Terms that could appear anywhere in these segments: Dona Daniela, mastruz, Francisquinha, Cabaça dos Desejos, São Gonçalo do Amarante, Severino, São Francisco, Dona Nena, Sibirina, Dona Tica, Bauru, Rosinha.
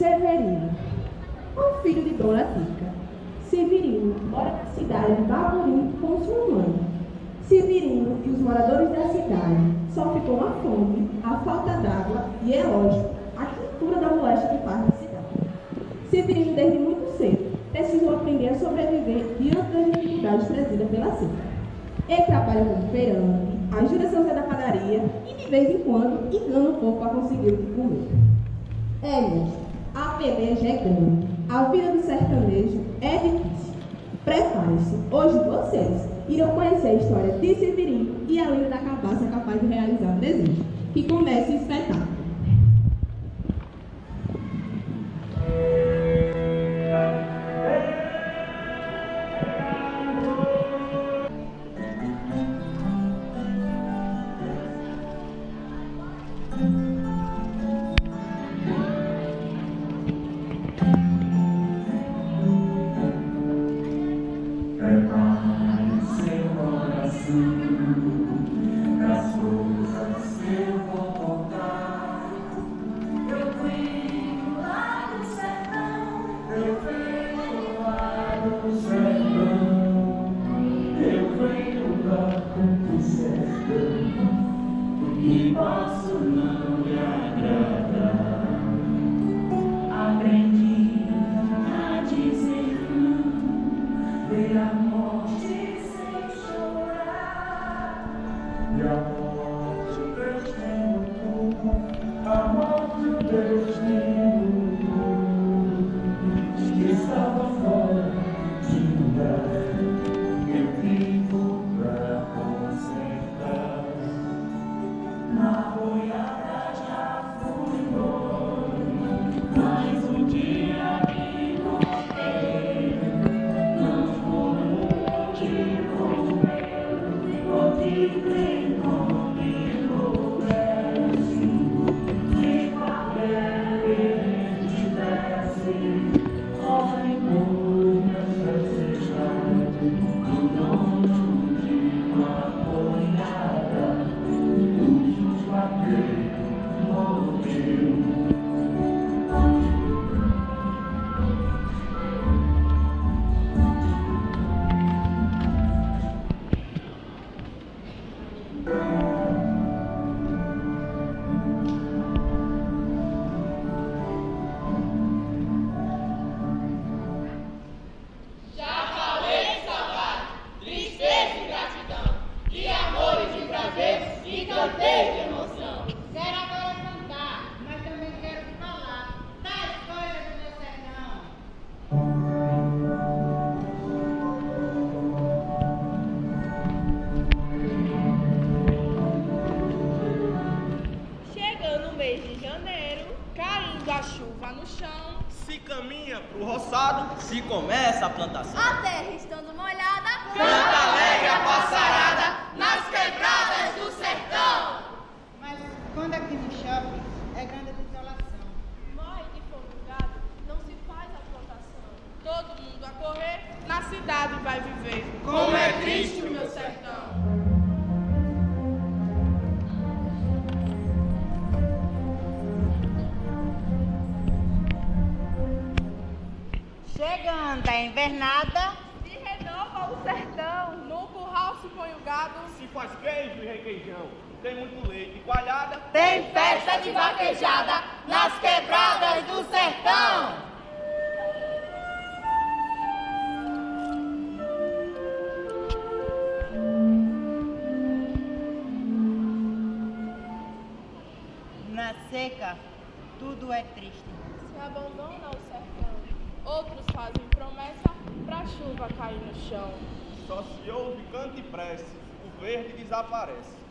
Severino, um filho de Dona Tica. Severino mora na cidade de Bauru com sua mãe. Severino e os moradores da cidade sofrem com a fome, a falta d'água e, é lógico, a cultura da moléstia que faz na cidade. Severino, desde muito cedo, precisou aprender a sobreviver diante das dificuldades trazidas pela seca. Ele trabalha como feirante, ajuda a São da padaria e, de vez em quando, engana o povo para conseguir o que comer. A peleja é grande, a vida do sertanejo é difícil. Prepare-se, hoje vocês irão conhecer a história de Sibirina e a lenda da cabaça capaz de realizar o desejo. Que comece o espetáculo.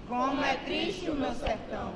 Como é triste, meu sertão.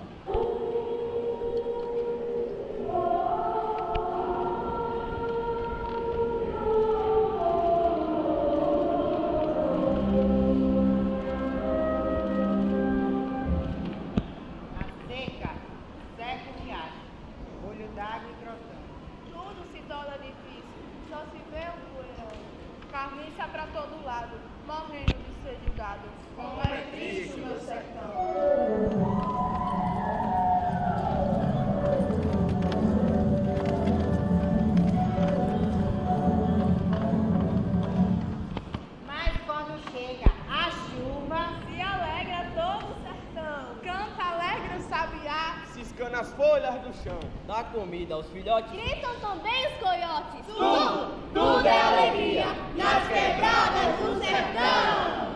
riscando as folhas do chão. Dá comida aos filhotes. Gritam também os coiotes. Tudo é alegria nas quebradas do sertão.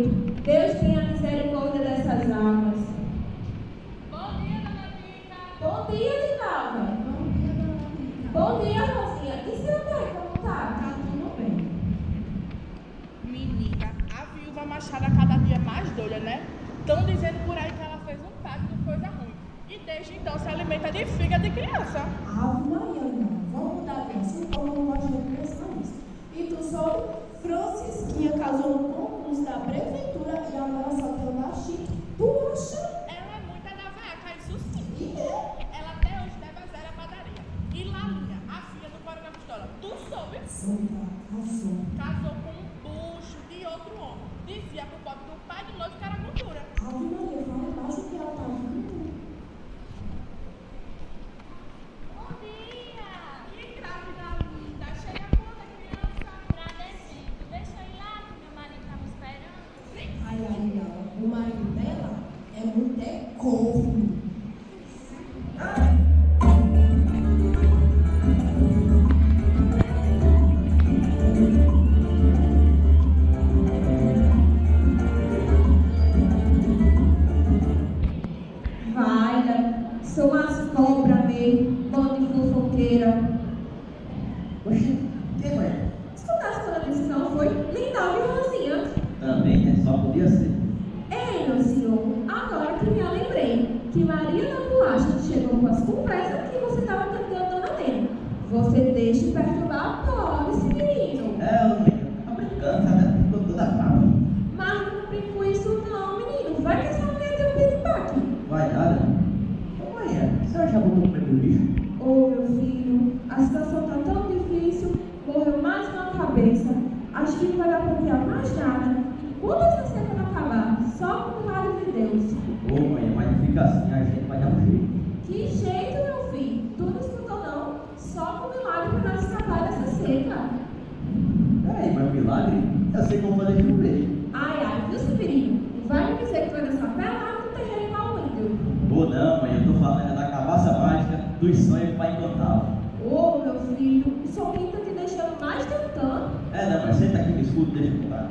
Filho. Deus tenha misericórdia dessas almas. Bom dia, Dona Tica. Bom dia de novo. Bom dia, Dona Tica. Bom dia, Rosinha. E seu pai, como tá? Tá tudo bem. Menina, a viúva Machada cada dia mais doida, né? Estão dizendo por aí que ela fez um pacto de coisa ruim. E desde então se alimenta de fígado de criança. Ah, Maria, irmão. Vamos mudar de assunto, eu não gosto de pensar nisso. E tu sou Francisquinha, casou no concurso da prefeitura e agora só tem uma Chique. Tu acha? Ela é muita da vaca, isso sim. E é? Ela até hoje deve zero a padaria. E Lalinha, a filha do Coro da Pistola, tu soube? Soube, casou com um bucho de outro homem. Dizia pro pobre do pai do noivo que era cultura. Ah, Maria, fala mais o que ela tá vindo. O marido dela é muito corno. Vai, sou as cobras mesmo, bando de fofoqueira. Oxi, que é? Escutaste toda a decisão, foi? Nem dá uma rosinha. Também, né? Só podia ser. Agora que me lembrei que Maria da Bolacha chegou com as conversas que você estava cantando Dona Nena. Você deixa de perturbar a pobre Sibirino. É, eu tô brincando, sabe? Ficou toda brava. Mas não brinco com isso não, menino. Vai que essa mulher tem um piripaque. Vai nada. Ô Maria, a senhora já botou o pé pro lixo? Ô meu filho, a situação tá tão difícil, correu mais na cabeça. Acho que não vai dar pra criar mais nada. Quando essa semana acabar, só com o lado de Deus. Ô, mãe, mas não fica assim, a gente vai dar um jeito. Que jeito, meu filho? Tu não escutou, não? Só com o milagre para nós escapar dessa seca. Peraí, mas milagre? Eu sei como fazer chover. Ai, ai, viu, Sibirino? Não vai me dizer que vai nessa perna com o terreno mal lindo. Ô, não, mãe, eu tô falando da cabaça mágica dos sonhos para encantar. Ô, meu filho, o sorriso tá te deixando mais tentando. É, não, mas senta aqui, me escuta, deixa eu contar.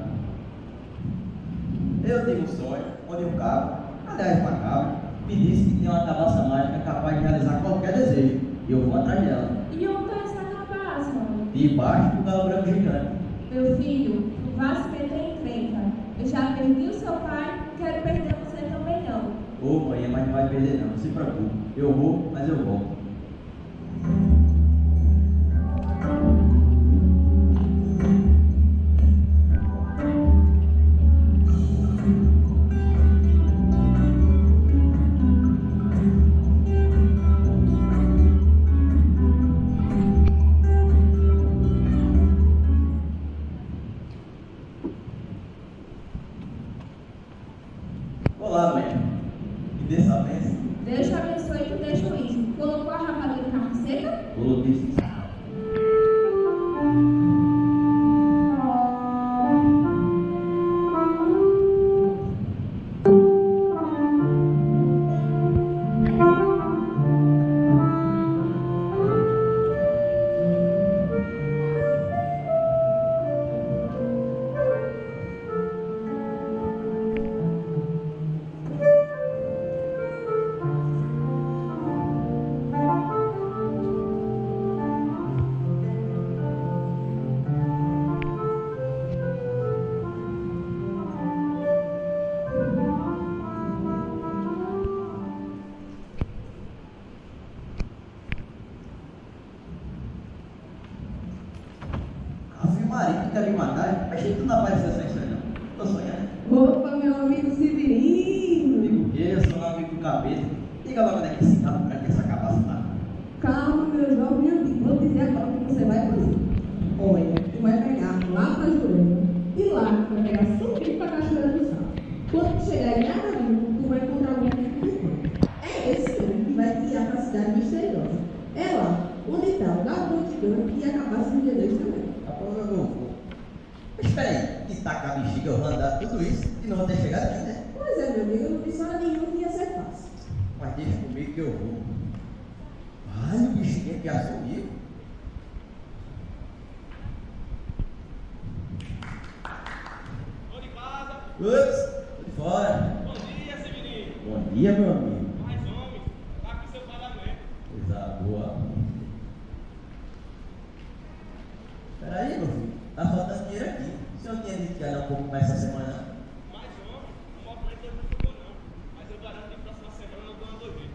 Eu tenho um sonho onde um cabo, aliás uma cabra, me disse que tem uma cabaça mágica capaz de realizar qualquer desejo. E eu vou atrás dela. E onde é essa cabaça? Debaixo do galo branco gigante. Meu filho, não vá se meter em treta. Eu já perdi o seu pai, quero perder você também não. Ô mãe, mas não vai perder não, não se preocupe. Eu vou, mas eu volto. Ups, fora. Bom dia, Sibirina. Bom dia, meu amigo. Mais homem, tá com seu pagamento. Coisa boa. Peraí, meu filho, tá faltando dinheiro aqui. O senhor tinha dito que era um pouco mais essa semana? Mais homem, o maior cliente eu não ficou não. Mas eu garanto que na próxima semana eu dou uma doida.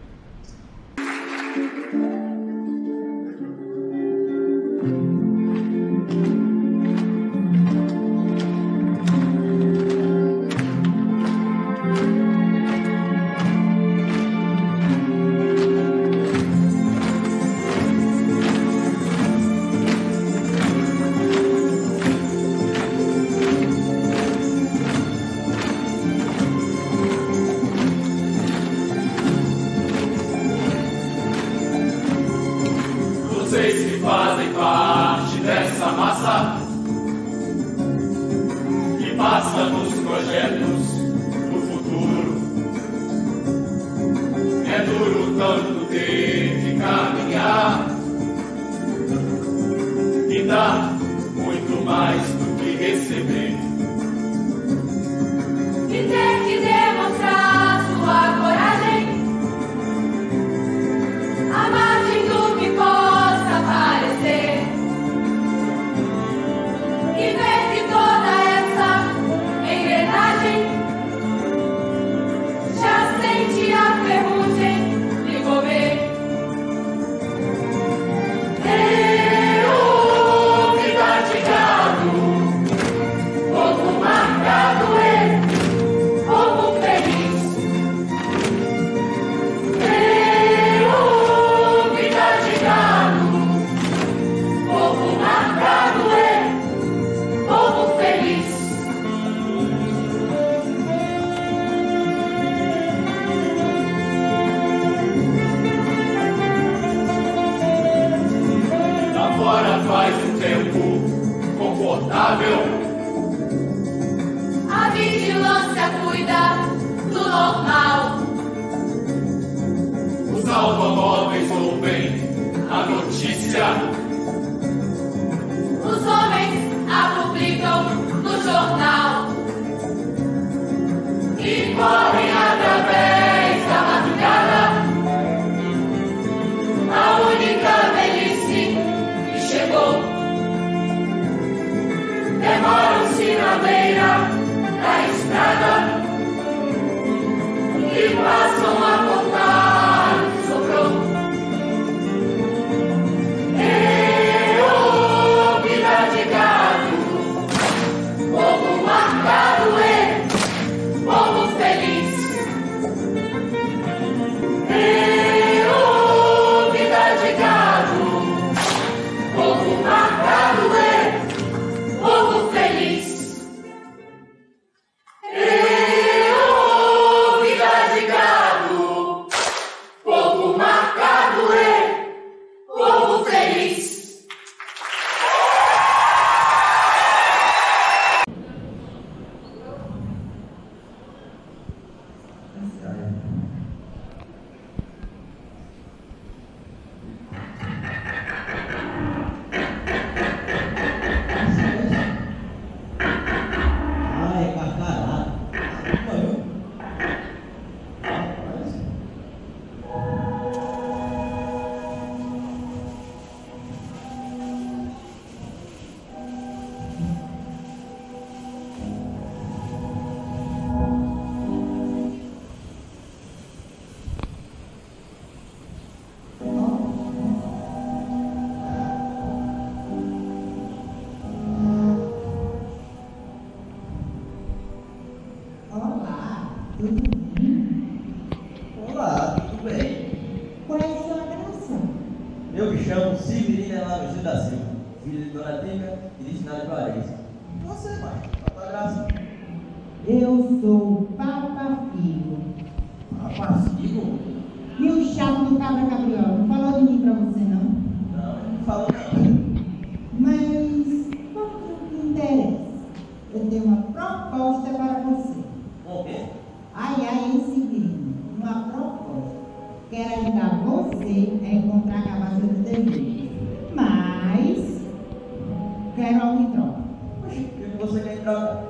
Quero algo em troca. Poxa, o que você quer em troca?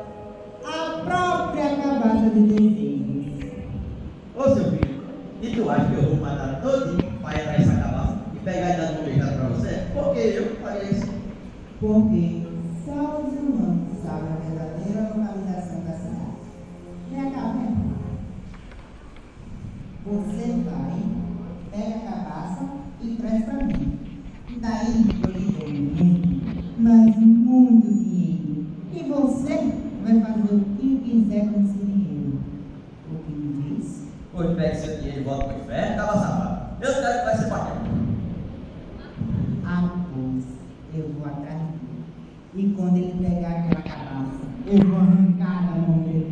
A própria deixava de ter filho. Ô seu filho, e tu acha que eu vou matar todinho para entrar essa cabaça e pegar e dar um beijado para você? Porque eu faria isso. Porque só os humanos sabem a verdadeira localização da cidade. Vem cá, vem. Você vai, pega a cabaça e traz para mim. Daí eu lhe dou muito, mas muito dinheiro. E você vai fazer o que quiser com esse dinheiro. O que me diz? Pois pega seu dinheiro e volta para o inferno, tá safado. Eu quero que vai ser bacana. Ah, pois, eu vou atrás de mim. E quando ele pegar aquela cabaça, eu vou arrancar da mão dele.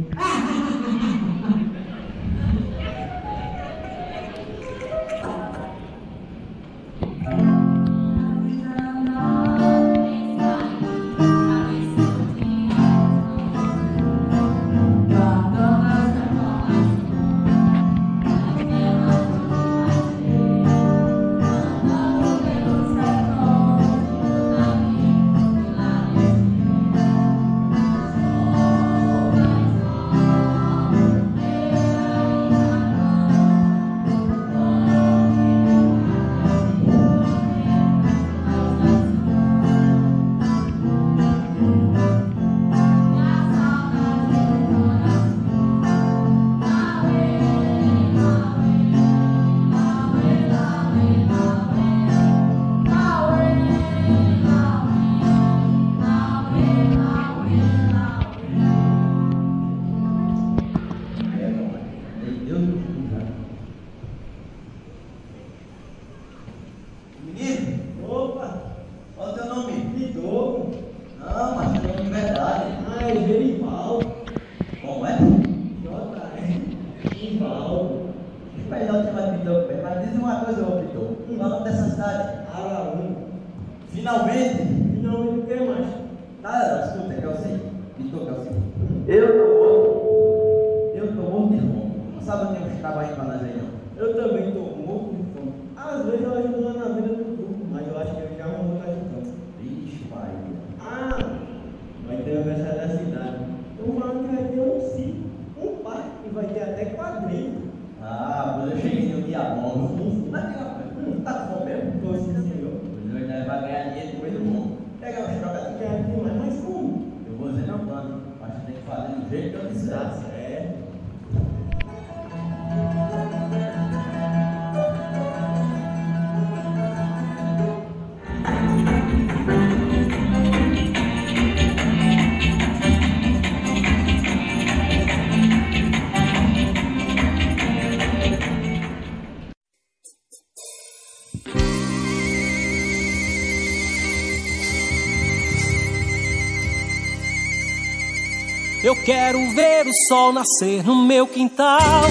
Eu quero ver o sol nascer no meu quintal,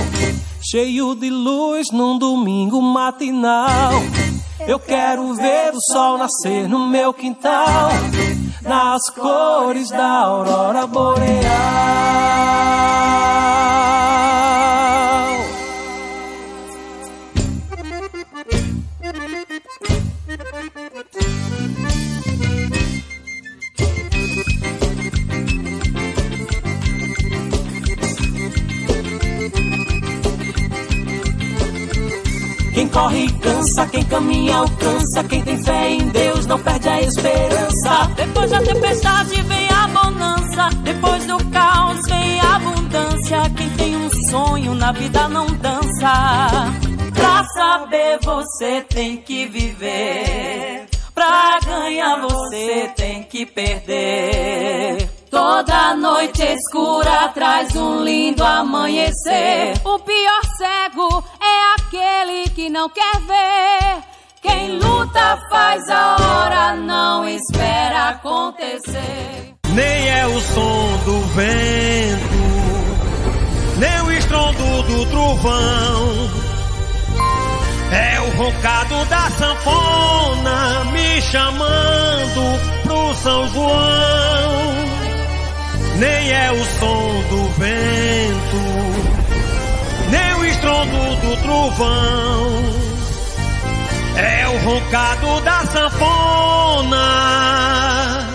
cheio de luz num domingo matinal. Eu quero ver o sol nascer no meu quintal, nas cores da aurora boreal. Quem corre cansa, quem caminha alcança, quem tem fé em Deus não perde a esperança. Depois da tempestade vem a bonança, depois do caos vem a abundância. Quem tem um sonho na vida não dança. Pra saber você tem que viver, pra ganhar você tem que perder. Toda noite escura traz um lindo amanhecer. O pior cego é aquele que não quer ver. Quem luta faz a hora, não espera acontecer. Nem é o som do vento, nem o estrondo do trovão. É o roncado da sanfona me chamando pro São João. Nem é o som do vento, nem o estrondo do trovão. É o roncado da sanfona.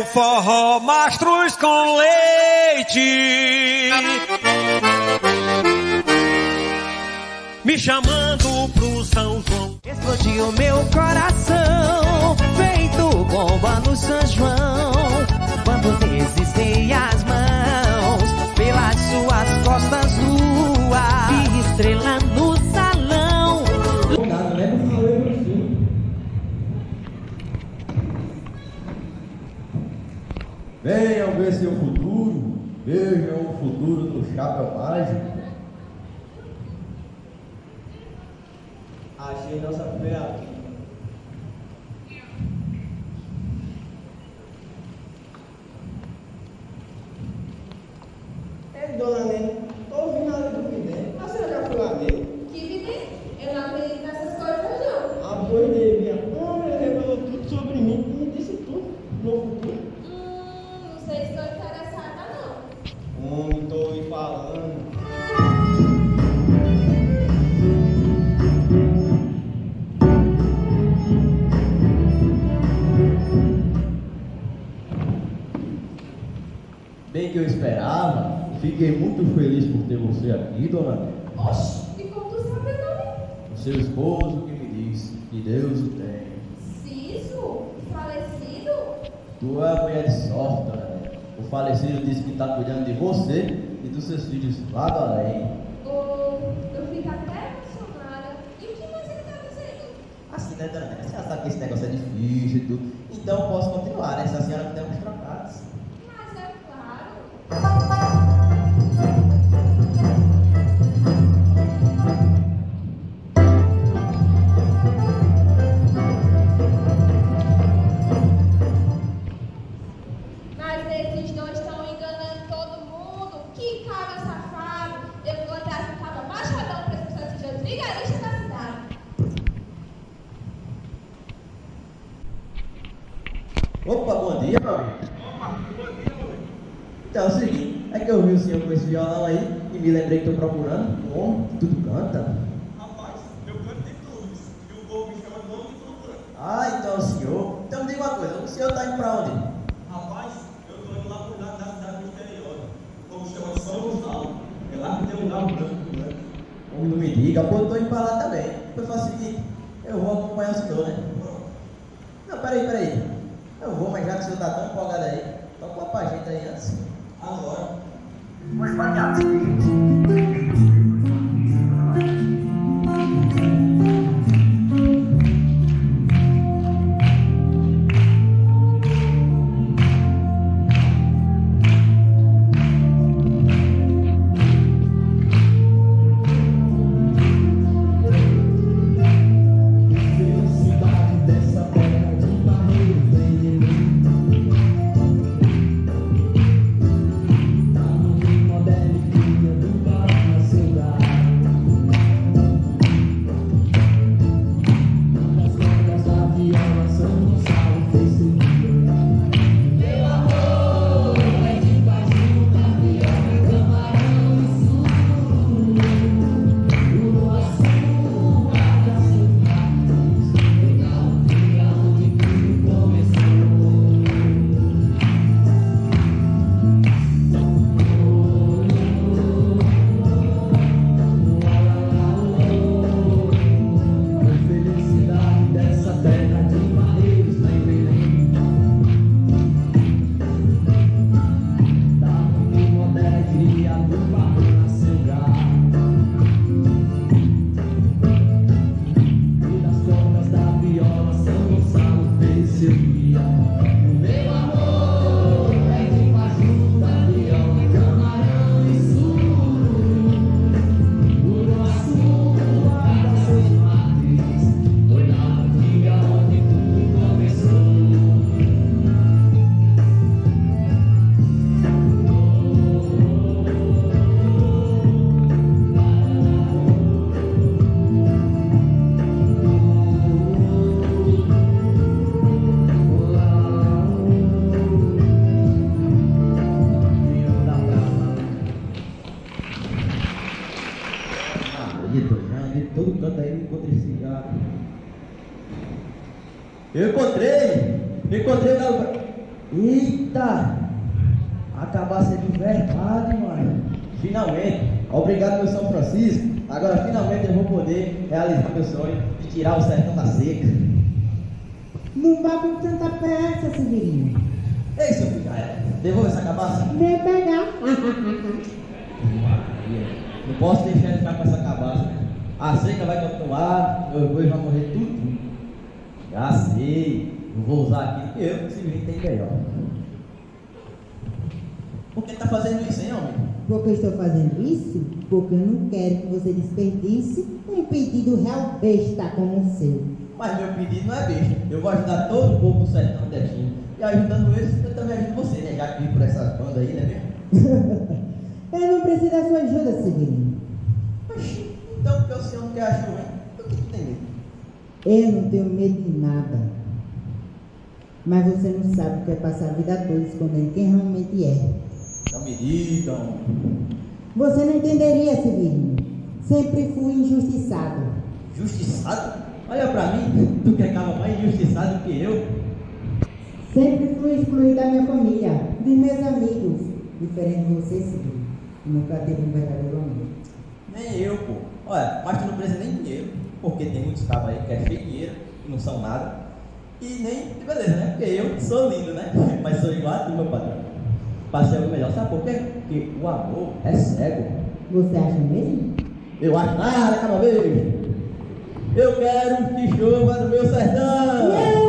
o forró mastruz com leite, me chamando pro São João. Explodiu meu coração, feito bomba no São João, quando deslizei as mãos pelas suas costas nuas, e estrela no salão. Venham ver seu futuro, vejam o futuro do chapéu mágico. Achei nossa fé aqui. Ei, dona Nena, tô ouvindo a lei do vidente. A senhora já foi lá ver? Que vidente? Eu não acredito nessas coisas, não. A boa ideia, minha mãe revelou tudo sobre mim e me disse tudo no futuro. Não sei se estou interessada, não. Homem, tô lhe falando. Bem que eu esperava, fiquei muito feliz por ter você aqui, dona Daniela. Oxe, e como tu sabe o nome? O seu esposo que me disse que Deus o tem. Ciso? Falecido? Tu é mulher de sorte, dona Daniela. O falecido disse que está cuidando de você e dos seus filhos lá do além. Oh, eu fico até emocionada. E o que mais ele está dizendo? Assim, né, dona Daniela? A senhora sabe que esse negócio é difícil e tudo. Então eu posso continuar, né? Se a senhora não tem uns trocados. Mas esses dois estão enganando todo mundo. Que cabra safado. Eu vou atrás do cabra machadão para as pessoas sejam vigaristas da cidade. Opa, bom dia, meu amigo. Opa, bom dia. Então é o seguinte, é que eu vi o senhor com esse violão aí e me lembrei que estou procurando um homem que tudo canta. Rapaz, eu canto de tudo, e o povo me chama de homem que tudo canta. Ah, então senhor, então me diga uma coisa, o senhor está indo para onde? Rapaz, eu estou indo lá para o lado da cidade misteriosa, o povo chama de São Gonçalo, é lá que tem um lado branco. Como não me diga, pô, eu estou indo para lá também. Eu faço o seguinte, eu vou acompanhar o senhor, né? Não, peraí, eu vou, mas já que o senhor está tão empolgado aí, toca uma pagina aí antes. Agora, vou espalhar. Eu encontrei Eita! Acabar sendo verdade, mano. Finalmente. Obrigado, meu São Francisco. Agora, finalmente, eu vou poder realizar meu sonho de tirar o sertão da seca. Não vá com tanta pressa, Severino. Ei, seu Picaia, devolva essa cabaça. Vem pegar. Não posso deixar ele ficar com essa cabaça. A seca vai continuar, meus bois vão morrer tudo. Já sei. Não vou usar aqui porque eu, Severino, tem melhor. Por que está fazendo isso, hein, homem? Porque eu estou fazendo isso, porque eu não quero que você desperdice um pedido real besta como o seu. Mas meu pedido não é besta. Eu vou ajudar todo o povo do sertão nordestino. E ajudando eles, eu também ajudo você, né? Já que vim por essa banda aí, né, mesmo? Eu não preciso da sua ajuda, Sibirina. Mas então, porque o senhor não quer ajuda, hein? Por que tu tem medo? Eu não tenho medo de nada. Mas você não sabe o que é passar a vida toda escondendo quem realmente é. Não me digam. Você não entenderia, Sibirina. Sempre fui injustiçado. Justiçado? Olha pra mim, tu que acaba mais injustiçado que eu. Sempre fui excluído da minha família, dos meus amigos. Diferente de você, Sibirina. Nunca teve um verdadeiro amigo. Nem eu, pô. Olha, mas tu não precisa nem dinheiro. Porque tem muitos cabos aí que é cheio de dinheiro e não são nada. E nem, beleza, né? Porque eu sou lindo, né? Mas sou igual a tu, meu patrão. Passei o melhor, sabe por quê? Porque o amor é cego. Você acha mesmo? Eu acho nada, cada vez. Eu quero que chova no meu sertão. Yeah!